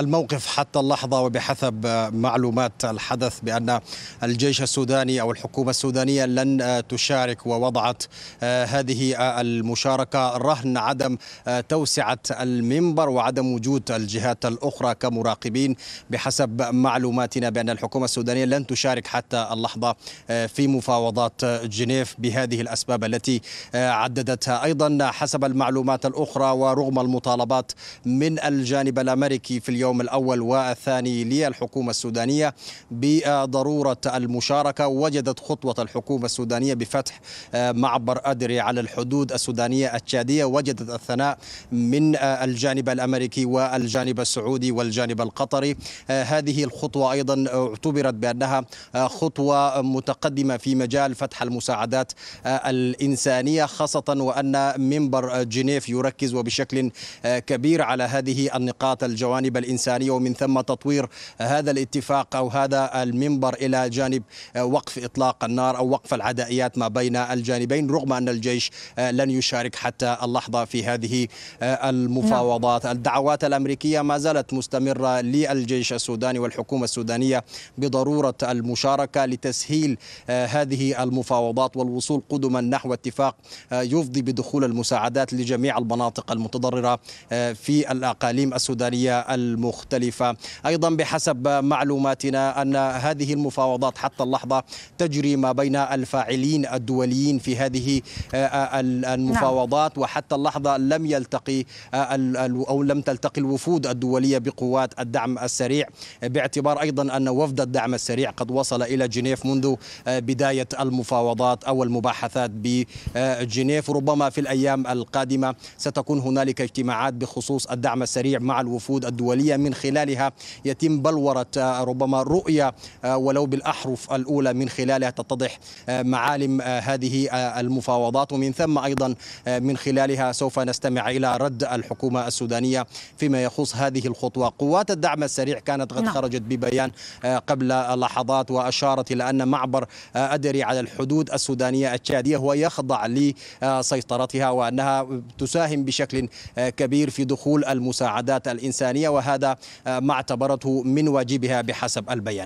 الموقف حتى اللحظة وبحسب معلومات الحدث بأن الجيش السوداني أو الحكومة السودانية لن تشارك، ووضعت هذه المشاركة رهن عدم توسعة المنبر وعدم وجود الجهات الأخرى كمراقبين. بحسب معلوماتنا بأن الحكومة السودانية لن تشارك حتى اللحظة في مفاوضات جنيف بهذه الأسباب التي عددتها. أيضا حسب المعلومات الأخرى ورغم المطالبات من الجانب الأمريكي في اليوم الأول والثاني للحكومة السودانية بضرورة المشاركة، وجدت خطوة الحكومة السودانية بفتح معبر أدري على الحدود السودانية التشادية وجدت الثناء من الجانب الأمريكي والجانب السعودي والجانب القطري. هذه الخطوة أيضا اعتبرت بأنها خطوة متقدمة في مجال فتح المساعدات الإنسانية، خاصة وأن منبر جنيف يركز وبشكل كبير على هذه النقاط الجوانب الإنسانية ومن ثم تطوير هذا الاتفاق أو هذا المنبر إلى جانب وقف إطلاق النار أو وقف العدائيات ما بين الجانبين، رغم أن الجيش لن يشارك حتى اللحظة في هذه المفاوضات. الدعوات الأمريكية ما زالت مستمرة للجيش السوداني والحكومة السودانية بضرورة المشاركة لتسهيل هذه المفاوضات والوصول قدما نحو اتفاق يفضي بدخول المساعدات لجميع المناطق المتضررة في الأقاليم السودانية المختلفة. أيضا بحسب معلوماتنا أن هذه المفاوضات حتى اللحظة تجري ما بين الفاعلين الدوليين في هذه المفاوضات، وحتى اللحظة لم يلتقي أو لم تلتقي الوفود الدولية بقوات الدعم السريع، باعتبار أيضا أن وفد الدعم السريع قد وصل إلى جنيف منذ بداية المفاوضات أو المباحثات بجنيف. ربما في الأيام القادمة ستكون هنالك اجتماعات بخصوص الدعم السريع مع الوفود الدولية من خلالها يتم بلورة ربما رؤية ولو بالأحرف الأولى من خلالها تتضح معالم هذه المفاوضات، ومن ثم أيضا من خلالها سوف نستمع إلى رد الحكومة السودانية فيما يخص هذه الخطوة. قوات الدعم السريع كانت قد خرجت ببيان قبل لحظات وأشارت إلى أن معبر أدري على الحدود السودانية التشادية هو يخضع لسيطرتها وأنها تساهم بشكل كبير في دخول المساعدات الإنسانية، وهذا ما اعتبرته من واجبها بحسب البيان.